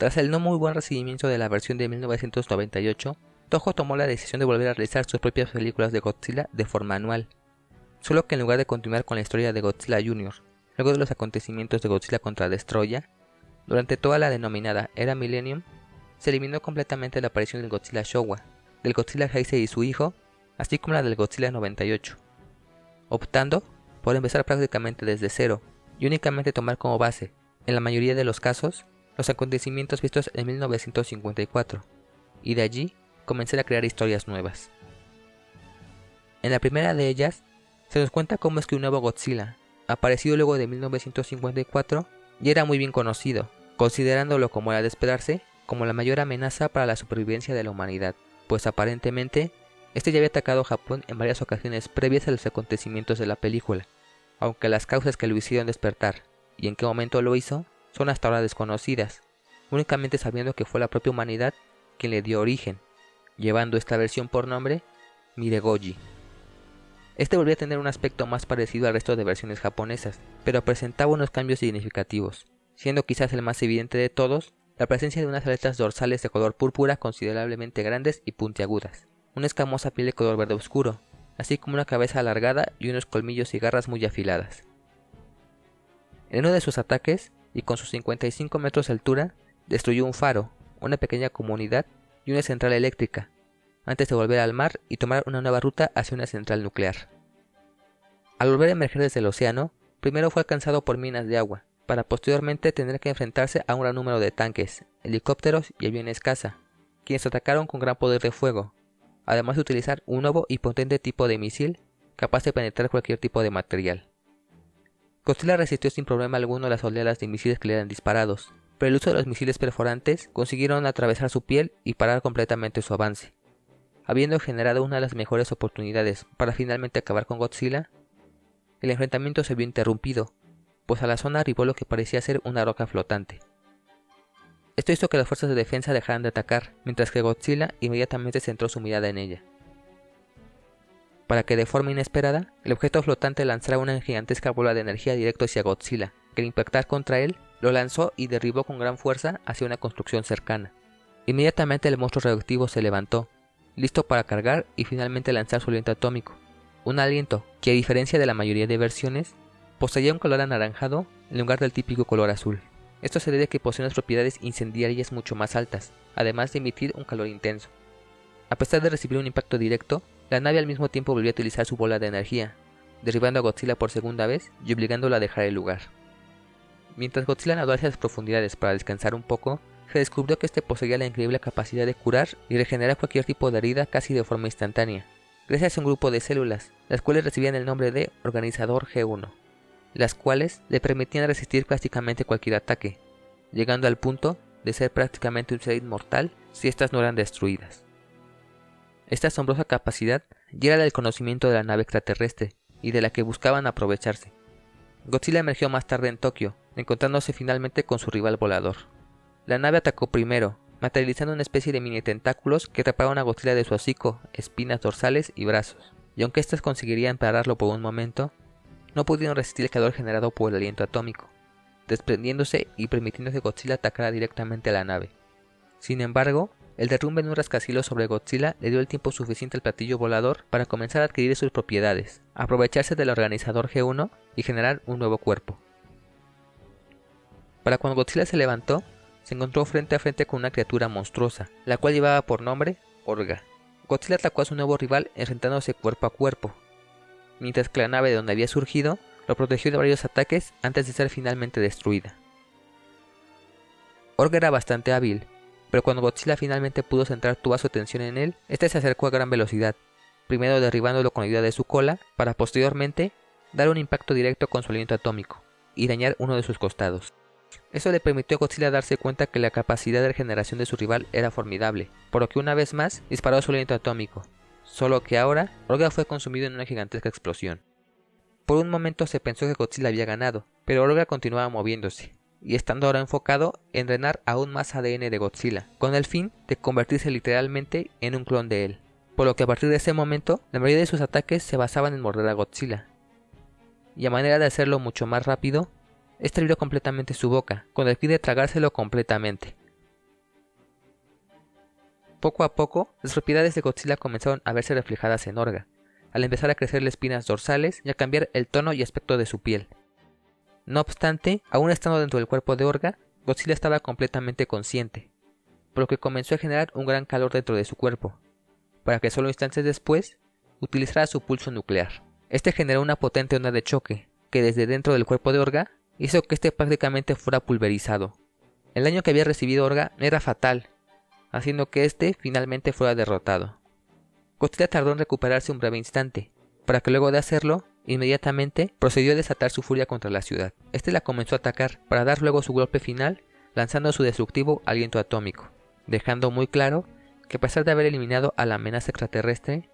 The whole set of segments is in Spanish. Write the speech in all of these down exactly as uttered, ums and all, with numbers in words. Tras el no muy buen recibimiento de la versión de mil novecientos noventa y ocho, Toho tomó la decisión de volver a realizar sus propias películas de Godzilla de forma anual, solo que en lugar de continuar con la historia de Godzilla junior, luego de los acontecimientos de Godzilla contra Destoroyah, durante toda la denominada Era Millennium, se eliminó completamente la aparición del Godzilla Showa, del Godzilla Heisei y su hijo, así como la del Godzilla noventa y ocho, optando por empezar prácticamente desde cero y únicamente tomar como base, en la mayoría de los casos, los acontecimientos vistos en mil novecientos cincuenta y cuatro, y de allí comenzar a crear historias nuevas. En la primera de ellas, se nos cuenta cómo es que un nuevo Godzilla, aparecido luego de mil novecientos cincuenta y cuatro, ya era muy bien conocido, considerándolo, como era de esperarse, como la mayor amenaza para la supervivencia de la humanidad, pues aparentemente, este ya había atacado Japón en varias ocasiones previas a los acontecimientos de la película, aunque las causas que lo hicieron despertar, y en qué momento lo hizo, son hasta ahora desconocidas, únicamente sabiendo que fue la propia humanidad quien le dio origen, llevando esta versión por nombre Miregoji. Este volvió a tener un aspecto más parecido al resto de versiones japonesas, pero presentaba unos cambios significativos, siendo quizás el más evidente de todos la presencia de unas aletas dorsales de color púrpura considerablemente grandes y puntiagudas, una escamosa piel de color verde oscuro, así como una cabeza alargada y unos colmillos y garras muy afiladas. En uno de sus ataques, y con sus cincuenta y cinco metros de altura, destruyó un faro, una pequeña comunidad y una central eléctrica, antes de volver al mar y tomar una nueva ruta hacia una central nuclear. Al volver a emerger desde el océano, primero fue alcanzado por minas de agua, para posteriormente tener que enfrentarse a un gran número de tanques, helicópteros y aviones caza, quienes atacaron con gran poder de fuego, además de utilizar un nuevo y potente tipo de misil, capaz de penetrar cualquier tipo de material. Godzilla resistió sin problema alguno las oleadas de misiles que le eran disparados, pero el uso de los misiles perforantes consiguieron atravesar su piel y parar completamente su avance, habiendo generado una de las mejores oportunidades para finalmente acabar con Godzilla. El enfrentamiento se vio interrumpido, pues a la zona arribó lo que parecía ser una roca flotante. Esto hizo que las fuerzas de defensa dejaran de atacar, mientras que Godzilla inmediatamente centró su mirada en ella, para que de forma inesperada, el objeto flotante lanzara una gigantesca bola de energía directo hacia Godzilla, que al impactar contra él, lo lanzó y derribó con gran fuerza hacia una construcción cercana. Inmediatamente el monstruo radioactivo se levantó, listo para cargar y finalmente lanzar su aliento atómico, un aliento que, a diferencia de la mayoría de versiones, poseía un color anaranjado en lugar del típico color azul. Esto se debe a que posee unas propiedades incendiarias mucho más altas, además de emitir un calor intenso. A pesar de recibir un impacto directo, la nave al mismo tiempo volvió a utilizar su bola de energía, derribando a Godzilla por segunda vez y obligándolo a dejar el lugar. Mientras Godzilla nadó hacia las profundidades para descansar un poco, se descubrió que este poseía la increíble capacidad de curar y regenerar cualquier tipo de herida casi de forma instantánea, gracias a un grupo de células, las cuales recibían el nombre de Organizador G uno, las cuales le permitían resistir prácticamente cualquier ataque, llegando al punto de ser prácticamente un ser inmortal si estas no eran destruidas. Esta asombrosa capacidad ya era del conocimiento de la nave extraterrestre y de la que buscaban aprovecharse. Godzilla emergió más tarde en Tokio, encontrándose finalmente con su rival volador. La nave atacó primero, materializando una especie de mini tentáculos que taparon a Godzilla de su hocico, espinas dorsales y brazos, y aunque éstas conseguirían pararlo por un momento, no pudieron resistir el calor generado por el aliento atómico, desprendiéndose y permitiendo que Godzilla atacara directamente a la nave. Sin embargo, el derrumbe en un rascacielos sobre Godzilla le dio el tiempo suficiente al platillo volador para comenzar a adquirir sus propiedades, aprovecharse del Organizador G uno y generar un nuevo cuerpo. Para cuando Godzilla se levantó, se encontró frente a frente con una criatura monstruosa, la cual llevaba por nombre Orga. Godzilla atacó a su nuevo rival enfrentándose cuerpo a cuerpo, mientras que la nave de donde había surgido lo protegió de varios ataques antes de ser finalmente destruida. Orga era bastante hábil, pero cuando Godzilla finalmente pudo centrar toda su atención en él, este se acercó a gran velocidad, primero derribándolo con la ayuda de su cola, para posteriormente dar un impacto directo con su aliento atómico y dañar uno de sus costados. Eso le permitió a Godzilla darse cuenta que la capacidad de regeneración de su rival era formidable, por lo que una vez más disparó su aliento atómico, solo que ahora Orga fue consumido en una gigantesca explosión. Por un momento se pensó que Godzilla había ganado, pero Orga continuaba moviéndose, y estando ahora enfocado en drenar aún más A D N de Godzilla, con el fin de convertirse literalmente en un clon de él, por lo que a partir de ese momento la mayoría de sus ataques se basaban en morder a Godzilla, y a manera de hacerlo mucho más rápido, este abrió completamente su boca, con el fin de tragárselo completamente, Poco a poco, las propiedades de Godzilla comenzaron a verse reflejadas en Orga, al empezar a crecerle espinas dorsales y a cambiar el tono y aspecto de su piel. No obstante, aún estando dentro del cuerpo de Orga, Godzilla estaba completamente consciente, por lo que comenzó a generar un gran calor dentro de su cuerpo, para que solo instantes después, utilizara su pulso nuclear. Este generó una potente onda de choque, que desde dentro del cuerpo de Orga, hizo que este prácticamente fuera pulverizado. El daño que había recibido Orga era fatal, haciendo que este finalmente fuera derrotado. Godzilla tardó en recuperarse un breve instante, para que luego de hacerlo, inmediatamente procedió a desatar su furia contra la ciudad. Este la comenzó a atacar para dar luego su golpe final, lanzando su destructivo aliento atómico, dejando muy claro que a pesar de haber eliminado a la amenaza extraterrestre,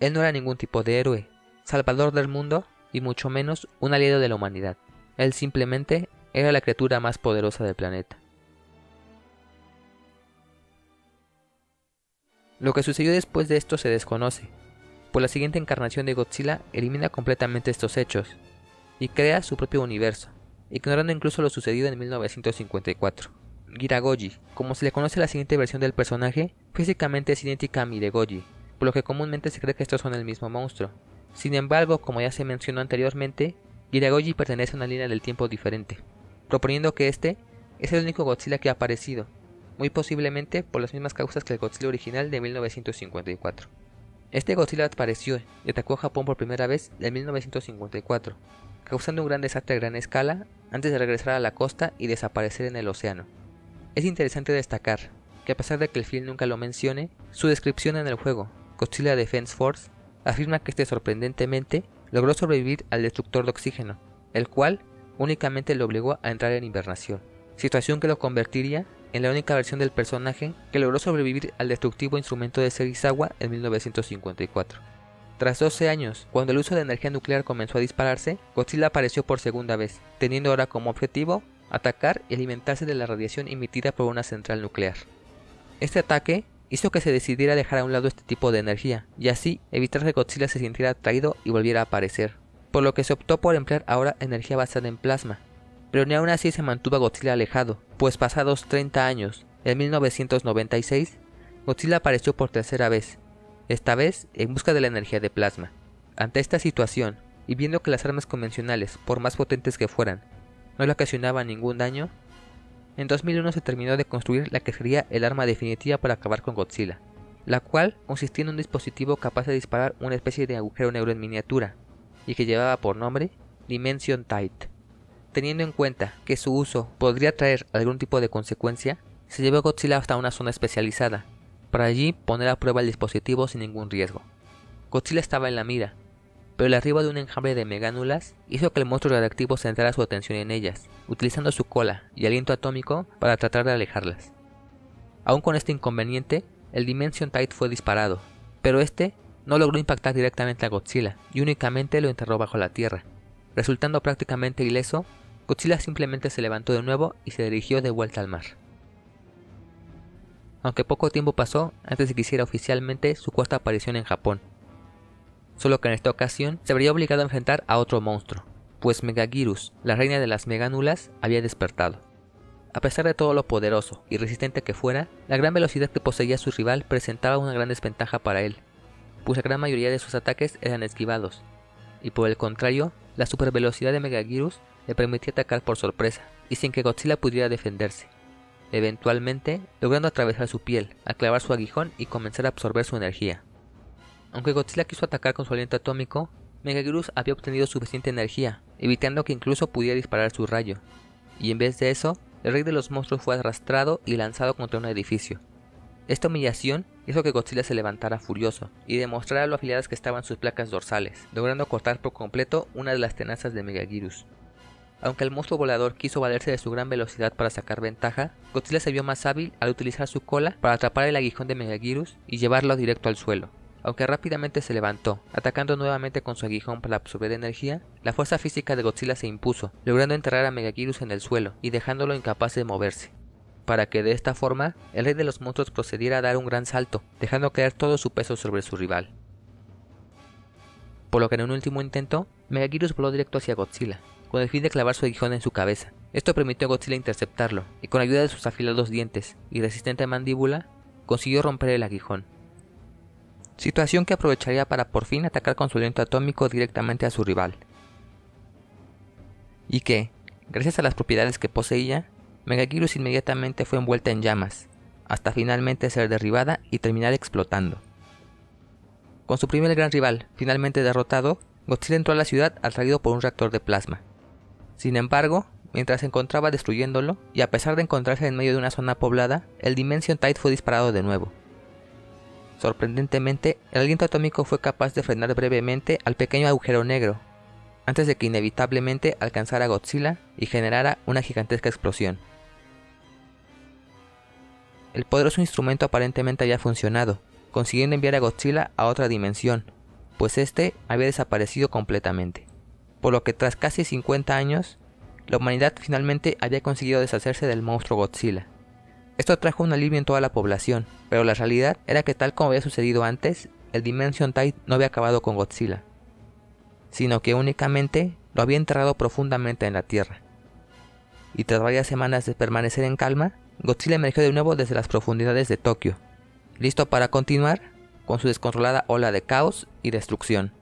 él no era ningún tipo de héroe, salvador del mundo y mucho menos un aliado de la humanidad. Él simplemente era la criatura más poderosa del planeta. Lo que sucedió después de esto se desconoce, pues la siguiente encarnación de Godzilla elimina completamente estos hechos y crea su propio universo, ignorando incluso lo sucedido en mil novecientos cincuenta y cuatro. Giragoji, como se le conoce a la siguiente versión del personaje, físicamente es idéntica a Miregoji, por lo que comúnmente se cree que estos son el mismo monstruo. Sin embargo, como ya se mencionó anteriormente, Giragoji pertenece a una línea del tiempo diferente, proponiendo que este es el único Godzilla que ha aparecido, muy posiblemente por las mismas causas que el Godzilla original de mil novecientos cincuenta y cuatro. Este Godzilla apareció y atacó a Japón por primera vez en mil novecientos cincuenta y cuatro, causando un gran desastre a gran escala antes de regresar a la costa y desaparecer en el océano. Es interesante destacar que a pesar de que el film nunca lo mencione, su descripción en el juego, Godzilla Defense Force, afirma que este sorprendentemente logró sobrevivir al destructor de oxígeno, el cual únicamente lo obligó a entrar en hibernación, situación que lo convertiría en la única versión del personaje que logró sobrevivir al destructivo instrumento de Serizawa en mil novecientos cincuenta y cuatro. Tras doce años, cuando el uso de energía nuclear comenzó a dispararse, Godzilla apareció por segunda vez, teniendo ahora como objetivo atacar y alimentarse de la radiación emitida por una central nuclear. Este ataque hizo que se decidiera dejar a un lado este tipo de energía, y así evitar que Godzilla se sintiera atraído y volviera a aparecer, por lo que se optó por emplear ahora energía basada en plasma, pero ni aún así se mantuvo a Godzilla alejado, pues pasados treinta años, en mil novecientos noventa y seis, Godzilla apareció por tercera vez, esta vez en busca de la energía de plasma. Ante esta situación, y viendo que las armas convencionales, por más potentes que fueran, no le ocasionaban ningún daño, en dos mil uno se terminó de construir la que sería el arma definitiva para acabar con Godzilla, la cual consistía en un dispositivo capaz de disparar una especie de agujero negro en miniatura, y que llevaba por nombre Dimension Tight. Teniendo en cuenta que su uso podría traer algún tipo de consecuencia, se llevó a Godzilla hasta una zona especializada, para allí poner a prueba el dispositivo sin ningún riesgo. Godzilla estaba en la mira, pero el arribo de un enjambre de megánulas hizo que el monstruo radiactivo centrara su atención en ellas, utilizando su cola y aliento atómico para tratar de alejarlas. Aún con este inconveniente, el Dimension Tide fue disparado, pero este no logró impactar directamente a Godzilla y únicamente lo enterró bajo la tierra. Resultando prácticamente ileso, Godzilla simplemente se levantó de nuevo y se dirigió de vuelta al mar. Aunque poco tiempo pasó antes de que hiciera oficialmente su cuarta aparición en Japón, solo que en esta ocasión se vería obligado a enfrentar a otro monstruo, pues Megagirus, la reina de las megánulas, había despertado. A pesar de todo lo poderoso y resistente que fuera, la gran velocidad que poseía su rival presentaba una gran desventaja para él, pues la gran mayoría de sus ataques eran esquivados, y por el contrario, la supervelocidad de Megagirus le permitía atacar por sorpresa y sin que Godzilla pudiera defenderse, eventualmente logrando atravesar su piel, clavar su aguijón y comenzar a absorber su energía. Aunque Godzilla quiso atacar con su aliento atómico, Megagirus había obtenido suficiente energía, evitando que incluso pudiera disparar su rayo, y en vez de eso, el rey de los monstruos fue arrastrado y lanzado contra un edificio. Esta humillación hizo que Godzilla se levantara furioso y demostrara lo afiladas que estaban sus placas dorsales, logrando cortar por completo una de las tenazas de Megagirus. Aunque el monstruo volador quiso valerse de su gran velocidad para sacar ventaja, Godzilla se vio más hábil al utilizar su cola para atrapar el aguijón de Megagirus y llevarlo directo al suelo. Aunque rápidamente se levantó, atacando nuevamente con su aguijón para absorber energía, la fuerza física de Godzilla se impuso, logrando enterrar a Megagirus en el suelo y dejándolo incapaz de moverse, para que de esta forma, el rey de los monstruos procediera a dar un gran salto, dejando caer todo su peso sobre su rival. Por lo que en un último intento, Megagirus voló directo hacia Godzilla, con el fin de clavar su aguijón en su cabeza. Esto permitió a Godzilla interceptarlo, y con ayuda de sus afilados dientes y resistente mandíbula, consiguió romper el aguijón. Situación que aprovecharía para por fin atacar con su aliento atómico directamente a su rival. Y que, gracias a las propiedades que poseía, Megaguirus inmediatamente fue envuelta en llamas, hasta finalmente ser derribada y terminar explotando. Con su primer gran rival finalmente derrotado, Godzilla entró a la ciudad atraído por un reactor de plasma. Sin embargo, mientras se encontraba destruyéndolo, y a pesar de encontrarse en medio de una zona poblada, el Dimension Tide fue disparado de nuevo. Sorprendentemente, el aliento atómico fue capaz de frenar brevemente al pequeño agujero negro, antes de que inevitablemente alcanzara a Godzilla y generara una gigantesca explosión. El poderoso instrumento aparentemente había funcionado, consiguiendo enviar a Godzilla a otra dimensión, pues este había desaparecido completamente, por lo que tras casi cincuenta años, la humanidad finalmente había conseguido deshacerse del monstruo Godzilla. Esto trajo un alivio en toda la población, pero la realidad era que tal como había sucedido antes, el Dimension Tide no había acabado con Godzilla, sino que únicamente lo había enterrado profundamente en la tierra. Y tras varias semanas de permanecer en calma, Godzilla emergió de nuevo desde las profundidades de Tokio, listo para continuar con su descontrolada ola de caos y destrucción.